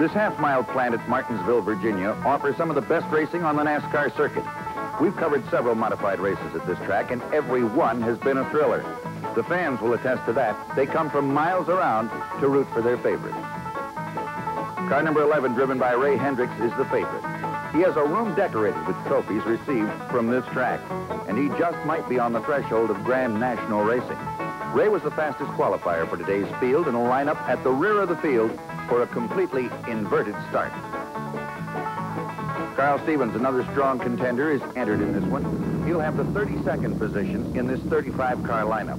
This half-mile plant at Martinsville, Virginia, offers some of the best racing on the NASCAR circuit. We've covered several modified races at this track, and every one has been a thriller. The fans will attest to that. They come from miles around to root for their favorites. Car number 11, driven by Ray Hendricks, is the favorite. He has a room decorated with trophies received from this track, and he just might be on the threshold of Grand National Racing. Ray was the fastest qualifier for today's field and will line up at the rear of the field for a completely inverted start. Carl Stevens, another strong contender, is entered in this one. He'll have the 32nd position in this 35-car lineup.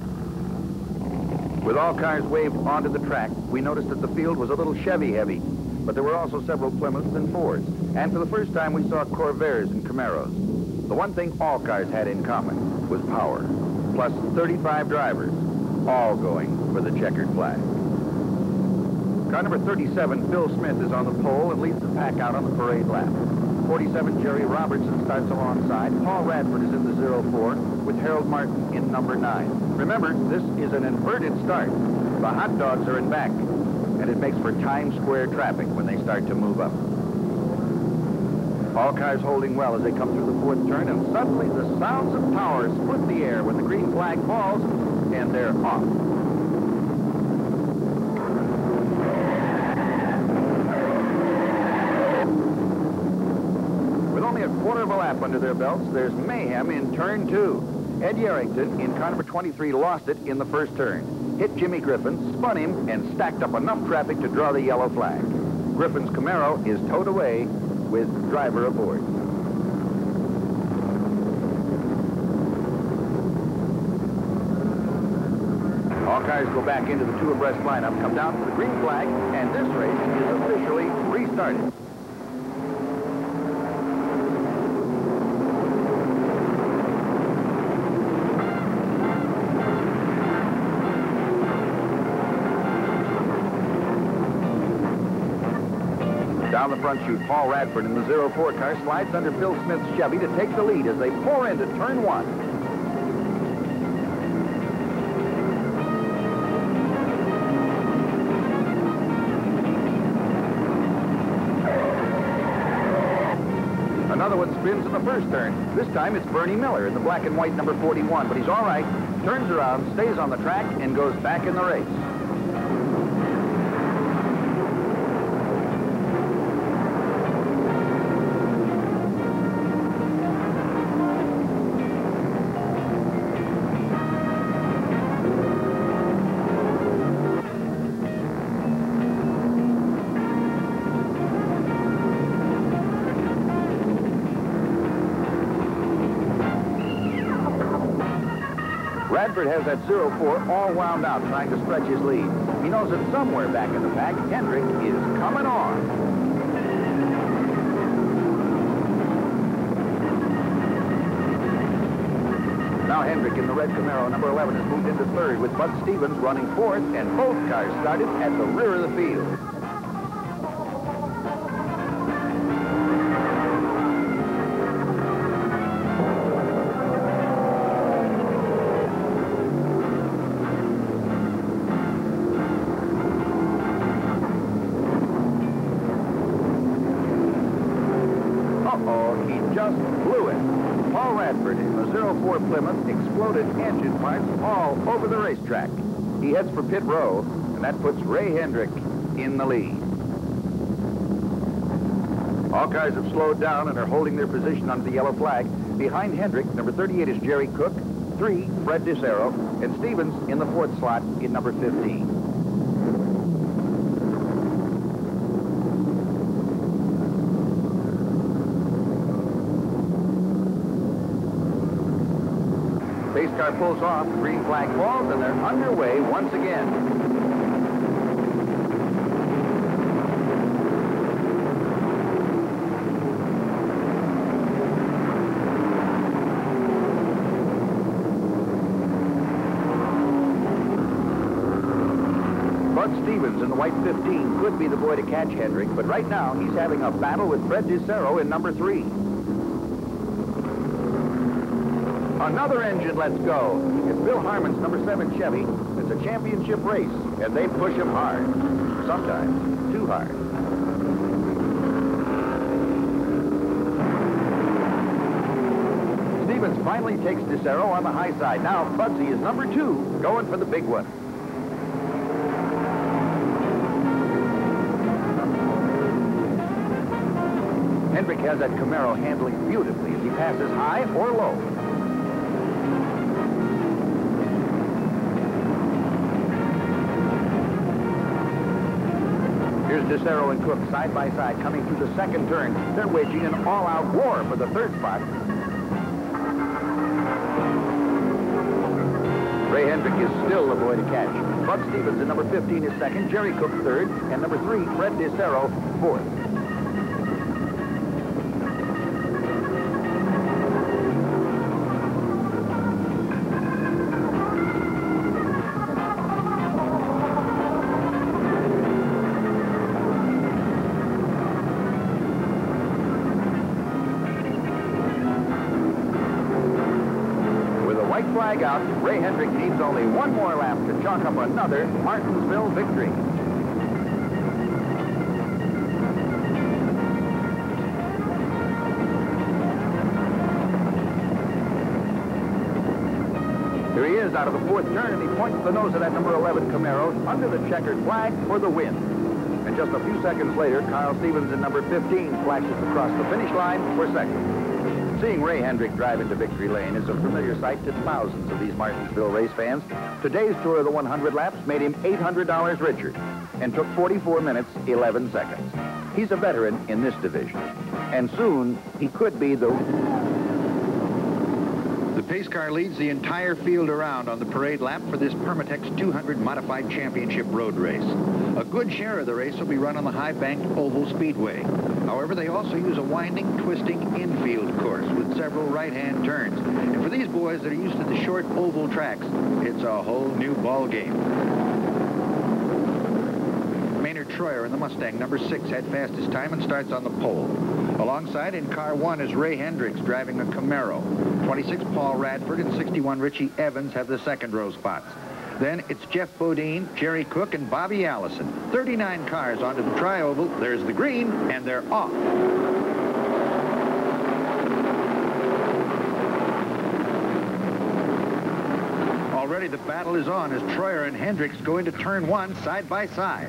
With all cars waved onto the track, we noticed that the field was a little Chevy-heavy, but there were also several Plymouths and Fords, and for the first time we saw Corvairs and Camaros. The one thing all cars had in common was power, plus 35 drivers, all going for the checkered flag. Car number 37, Bill Smith, is on the pole and leads the pack out on the parade lap. 47, Jerry Robertson, starts alongside. Paul Radford is in the 04 with Harold Martin in number 9. Remember, this is an inverted start. The hot dogs are in back, and it makes for Times Square traffic when they start to move up. All cars holding well as they come through the fourth turn, and suddenly the sounds of power split the air when the green flag falls, and they're off. With only a quarter of a lap under their belts, there's mayhem in turn 2. Ed Yarrington in car number 23 lost it in the first turn, hit Jimmy Griffin, spun him, and stacked up enough traffic to draw the yellow flag. Griffin's Camaro is towed away with driver aboard. All cars go back into the two abreast lineup, come down to the green flag, and this race is officially restarted. Down the front chute, Paul Radford in the 04 car slides under Bill Smith's Chevy to take the lead as they pour into turn 1. Another one spins in the first turn. This time it's Bernie Miller in the black and white number 41, but he's all right. Turns around, stays on the track, and goes back in the race. Bradford has that 0-4 all wound out trying to stretch his lead. He knows that somewhere back in the pack, Hendrick is coming on. Now Hendrick in the red Camaro, number 11, has moved into third with Bud Stevens running fourth, and both cars started at the rear of the field. He heads for pit row, and that puts Ray Hendrick in the lead. All cars have slowed down and are holding their position under the yellow flag. Behind Hendrick, number 38 is Jerry Cook, 3, Fred DeSero, and Stevens in the fourth slot in number 15. Race car pulls off, the green flag falls, and they're underway once again. Bud Stevens in the white 15 could be the boy to catch Hendrick, but right now he's having a battle with Fred DeSero in number 3. Another engine lets go. It's Bill Harmon's number 7 Chevy. It's a championship race, and they push him hard. Sometimes too hard. Stevens finally takes DeSero on the high side. Now Bugsy is number 2, going for the big one. Hendrick has that Camaro handling beautifully as he passes high or low. DeSero and Cook side by side coming through the second turn. They're waging an all-out war for the third spot. Ray Hendrick is still the boy to catch. Bud Stevens in number 15 is second, Jerry Cook third, and number 3, Fred DeSero, fourth. Out, Ray Hendrick needs only one more lap to chalk up another Martinsville victory. Here he is out of the fourth turn, and he points the nose of that number 11 Camaro under the checkered flag for the win. And just a few seconds later, Kyle Stevens in number 15 flashes across the finish line for second. Seeing Ray Hendrick drive into victory lane is a familiar sight to thousands of these Martinsville race fans. Today's tour of the 100 laps made him $800 richer and took 44 minutes, 11 seconds. He's a veteran in this division, and soon he could be the... The pace car leads the entire field around on the parade lap for this Permatex 200 Modified Championship road race. A good share of the race will be run on the high-banked oval speedway. However, they also use a winding, twisting infield course with several right-hand turns. And for these boys that are used to the short oval tracks, it's a whole new ball game. Maynard Troyer in the Mustang, number 6, had fastest time and starts on the pole. Alongside in car 1 is Ray Hendricks driving a Camaro. 26 Paul Radford and 61 Richie Evans have the second row spots. Then it's Jeff Bodine, Jerry Cook, and Bobby Allison. 39 cars onto the tri-oval. There's the green, and they're off. the battle is on as Troyer and Hendricks go into turn one side by side.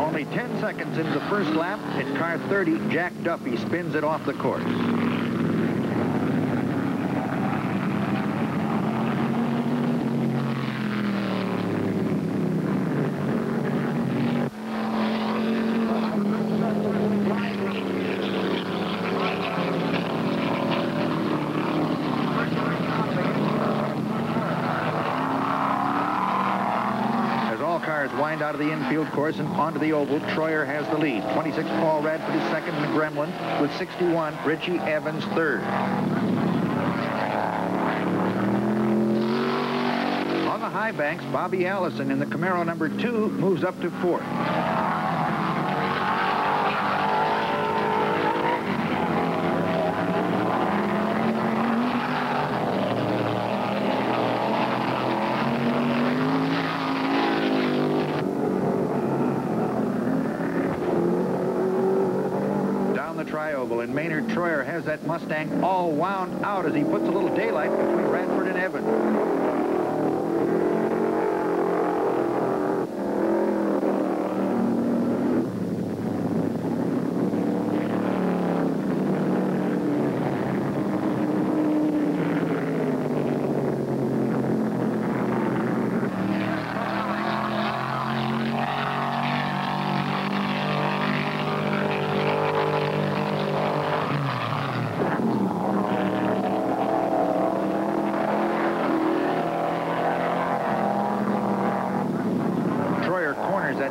Only 10 seconds into the first lap, at car 30, Jack Duffy spins it off the course. Wind out of the infield course and onto the oval. Troyer has the lead. 26, Paul Radford is second, and Gremlin with 61, Richie Evans third. On the high banks, Bobby Allison in the Camaro number 2 moves up to fourth. And Maynard Troyer has that Mustang all wound out as he puts a little daylight between Radford and Evans.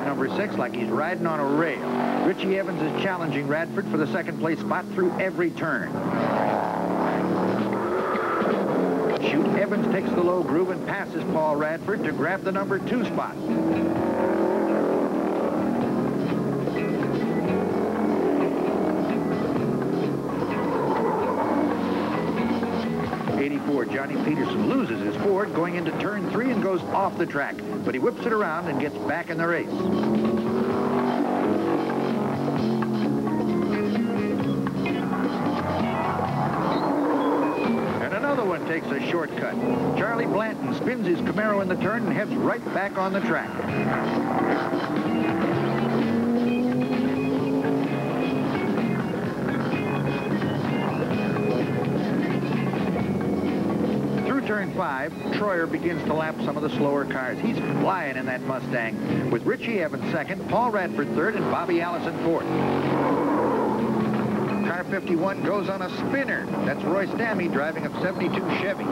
Number 6 like he's riding on a rail. Richie Evans is challenging Radford for the second place spot through every turn. Shoot, Evans takes the low groove and passes Paul Radford to grab the number 2 spot. Johnny Peterson loses his Ford going into turn 3 and goes off the track, but he whips it around and gets back in the race. And another one takes a shortcut. Charlie Blanton spins his Camaro in the turn and heads right back on the track. Turn 5, Troyer begins to lap some of the slower cars. He's flying in that Mustang with Richie Evans second, Paul Radford third, and Bobby Allison fourth. Car 51 goes on a spinner. That's Roy Stamme driving a 72 Chevy.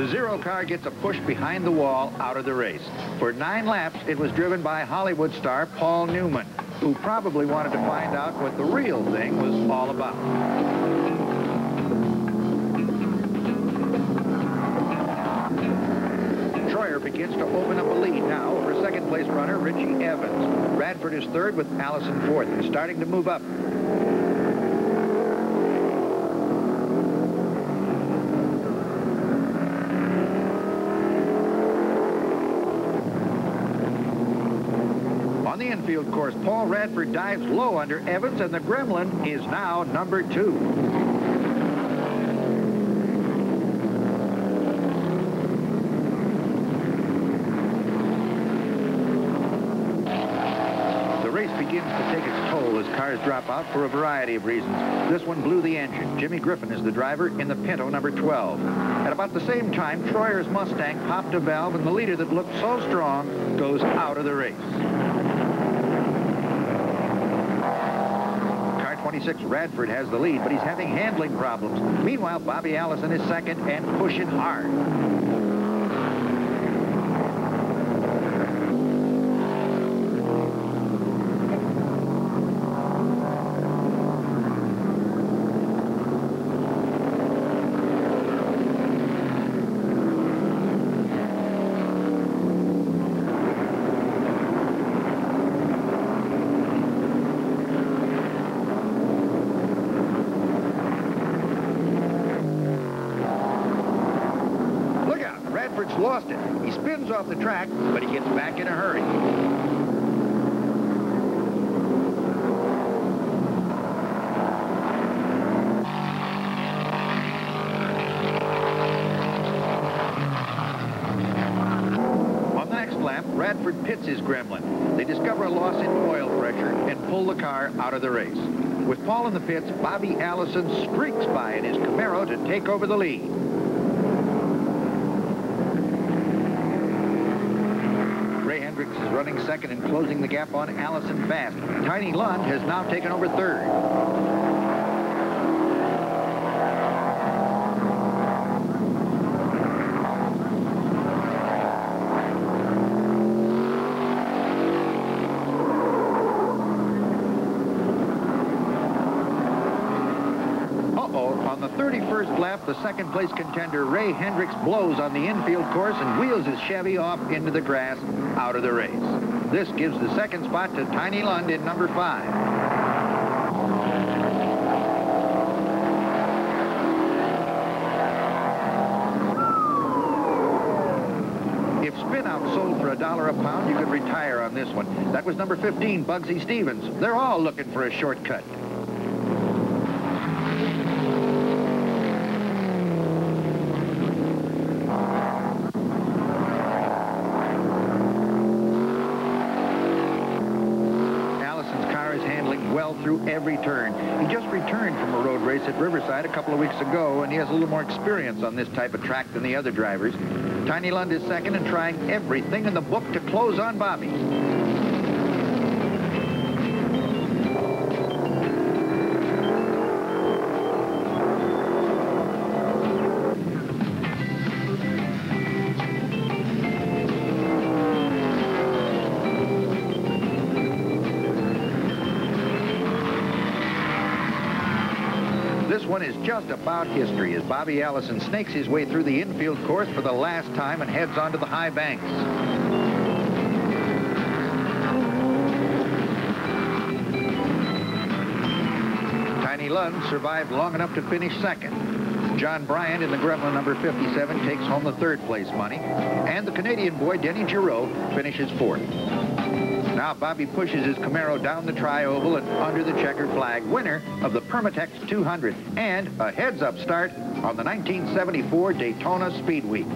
The Zero car gets a push behind the wall out of the race. For 9 laps, it was driven by Hollywood star Paul Newman, who probably wanted to find out what the real thing was all about. Begins to open up a lead now over second place runner Richie Evans. Radford is third with Allison fourth. They're starting to move up. On the infield course, Paul Radford dives low under Evans, and the Gremlin is now number 2. Cars drop out for a variety of reasons. This one blew the engine. Jimmy Griffin is the driver in the Pinto number 12. At about the same time, Troyer's Mustang popped a valve, and the leader that looked so strong goes out of the race. Car 26, Radford has the lead, but he's having handling problems. Meanwhile, Bobby Allison is second and pushing hard. Lost it. He spins off the track, but he gets back in a hurry. Radford pits his Gremlin. They discover a loss in oil pressure and pull the car out of the race. With Paul in the pits, Bobby Allison streaks by in his Camaro to take over the lead. Ray Hendricks is running second and closing the gap on Allison fast. Tiny Lund has now taken over third. The second-place contender, Ray Hendricks, blows on the infield course and wheels his Chevy off into the grass, out of the race. This gives the second spot to Tiny Lund in number 5. If spin-out sold for $1 a pound, you could retire on this one. That was number 15, Bugsy Stevens. They're all looking for a shortcut. Through every turn. He just returned from a road race at Riverside a couple of weeks ago, and he has a little more experience on this type of track than the other drivers. Tiny Lund is second and trying everything in the book to close on Bobby. This one is just about history as Bobby Allison snakes his way through the infield course for the last time and heads onto the high banks. Tiny Lund survived long enough to finish second. John Bryant in the Gremlin number 57 takes home the third place money, and the Canadian boy Denny Giroux finishes fourth. Now Bobby pushes his Camaro down the tri-oval and under the checkered flag, winner of the Permatex 200, and a heads-up start on the 1974 Daytona Speed Week.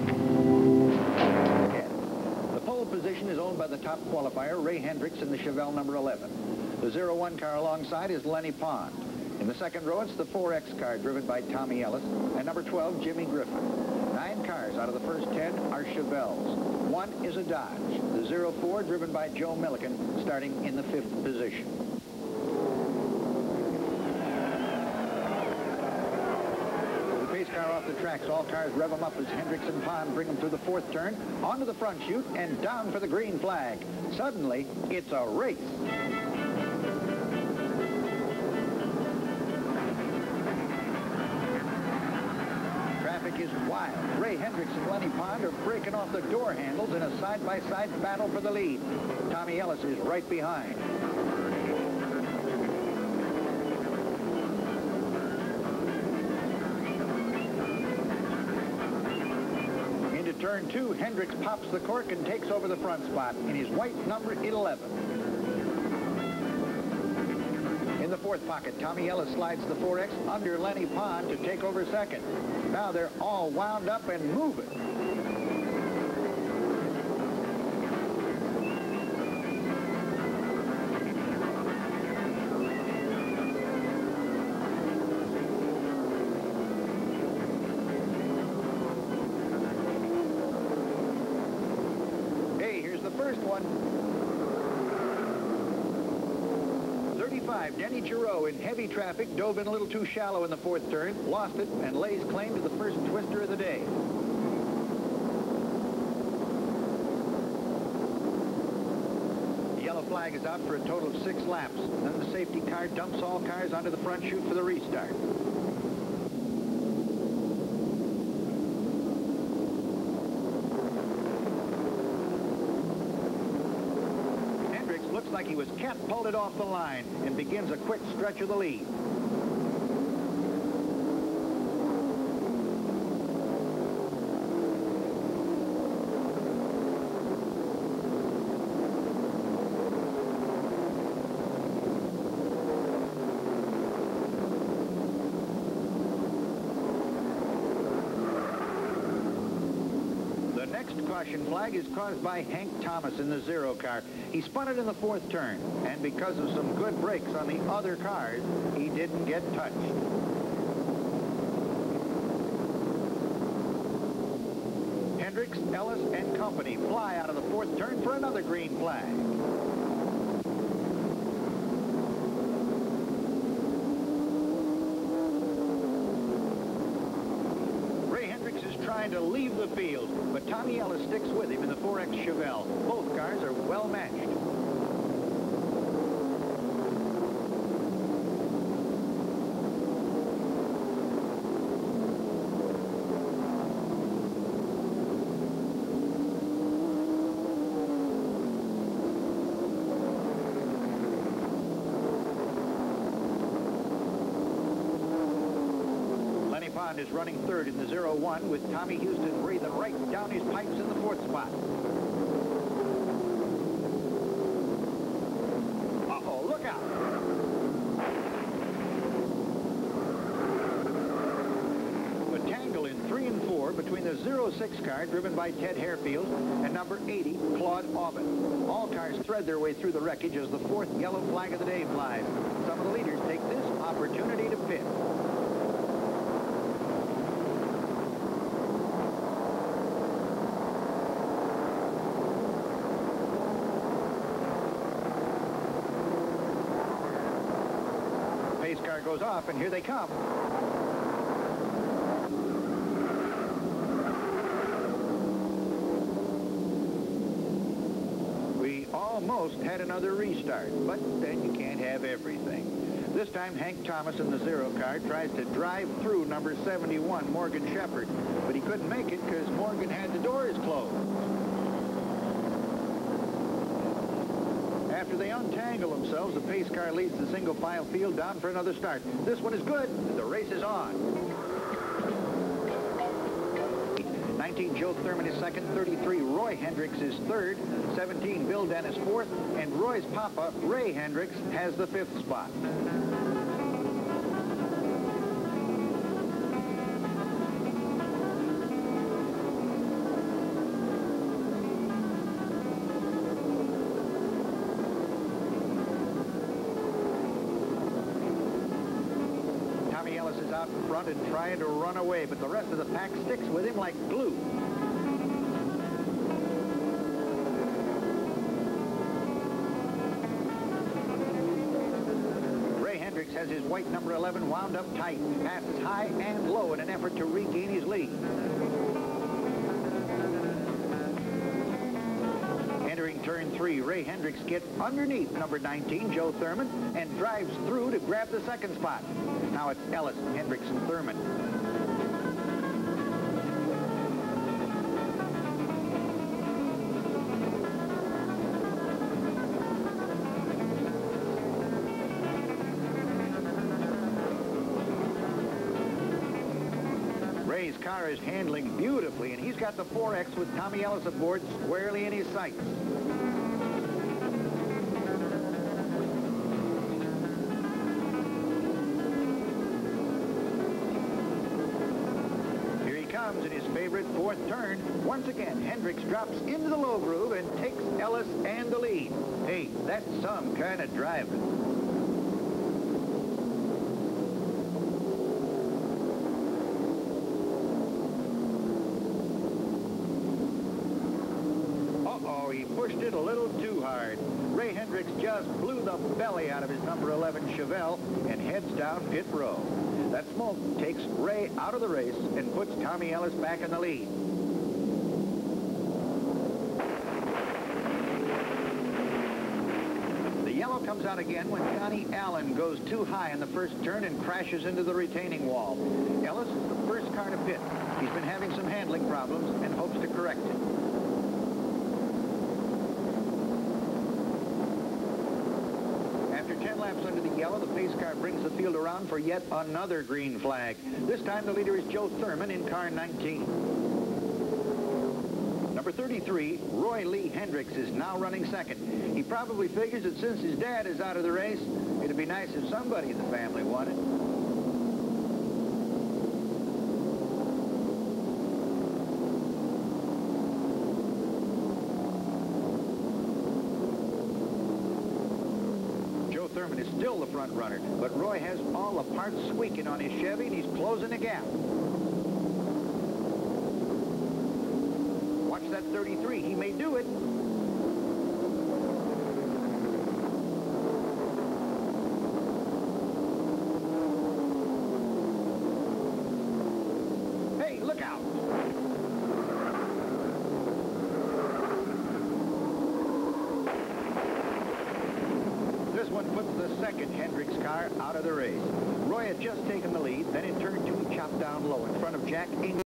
The pole position is owned by the top qualifier, Ray Hendricks, in the Chevelle number 11. The 01 car alongside is Lenny Pond. In the second row, it's the 4X car driven by Tommy Ellis, and number 12, Jimmy Griffin. 9 cars out of the first 10 are Chevelles. 1 is a Dodge, the 04 driven by Joe Milliken, starting in the 5th position. The pace car off the tracks, all cars rev them up as Hendricks and Pond bring them through the 4th turn, onto the front chute, and down for the green flag. Suddenly, it's a race. Is wild. Ray Hendricks and Lenny Pond are breaking off the door handles in a side-by-side battle for the lead. Tommy Ellis is right behind. Into turn 2, Hendricks pops the cork and takes over the front spot in his white number 11. In the fourth pocket, Tommy Ellis slides the 4X under Lenny Pond to take over second. Now they're all wound up and moving. Hey, here's the first one. Denny Giroux in heavy traffic dove in a little too shallow in the 4th turn, lost it, and lays claim to the first twister of the day. The yellow flag is out for a total of 6 laps. Then the safety car dumps all cars onto the front chute for the restart. Like he was catapulted off the line and begins a quick stretch of the lead. The next caution flag is caused by Hank Thomas in the Zero car. He spun it in the fourth turn, and because of some good brakes on the other cars, he didn't get touched. Hendricks, Ellis, and company fly out of the fourth turn for another green flag. Trying to leave the field, but Tommy Ellis sticks with him in the 4X Chevelle. Both cars are well matched. Is running third in the 0-1 with Tommy Houston breathing right down his pipes in the fourth spot. Uh-oh, look out! A tangle in 3 and 4 between the 0-6 car driven by Ted Harefield and number 80, Claude Aubin. All cars thread their way through the wreckage as the fourth yellow flag of the day flies. Some of the leaders take this opportunity to pit. Car goes off, and here they come. We almost had another restart, but then you can't have everything. This time, Hank Thomas in the 0 car tries to drive through number 71, Morgan Shepherd, but he couldn't make it because Morgan had the doors closed. After they untangle themselves, the pace car leads the single file field down for another start. This one is good, and the race is on. 19, Joe Thurman is second. 33, Roy Hendricks is third. 17, Bill Dennis fourth. And Roy's papa, Ray Hendricks, has the fifth spot. Out in front and trying to run away, but the rest of the pack sticks with him like glue. Ray Hendricks has his white number 11 wound up tight, passes high and low in an effort to regain his lead. Entering turn 3, Ray Hendricks gets underneath number 19, Joe Thurman, and drives through to grab the second spot. Now it's Ellis, Hendricks, and Thurman. Ray's car is handling beautifully, and he's got the 4X with Tommy Ellis aboard squarely in his sights. In his favorite fourth turn, once again, Hendricks drops into the low groove and takes Ellis and the lead. Hey, that's some kind of driving. Uh-oh, he pushed it a little too hard. Ray Hendricks just blew the belly out of his number 11 Chevelle and heads down pit row. That smoke takes Ray out of the race and puts Tommy Ellis back in the lead. The yellow comes out again when Johnny Allen goes too high in the first turn and crashes into the retaining wall. Ellis is the first car to pit. He's been having some handling problems and hopes to correct it. Under the yellow, the pace car brings the field around for yet another green flag. This time the leader is Joe Thurman in car 19. Number 33, Roy Lee Hendricks, is now running second. He probably figures that since his dad is out of the race, it'd be nice if somebody in the family won it. Sherman is still the front runner, but Roy has all the parts squeaking on his Chevy, and he's closing the gap. Watch that 33. He may do it. Out of the race. Roy had just taken the lead, then in turn two, chopped down low in front of Jack Ingram.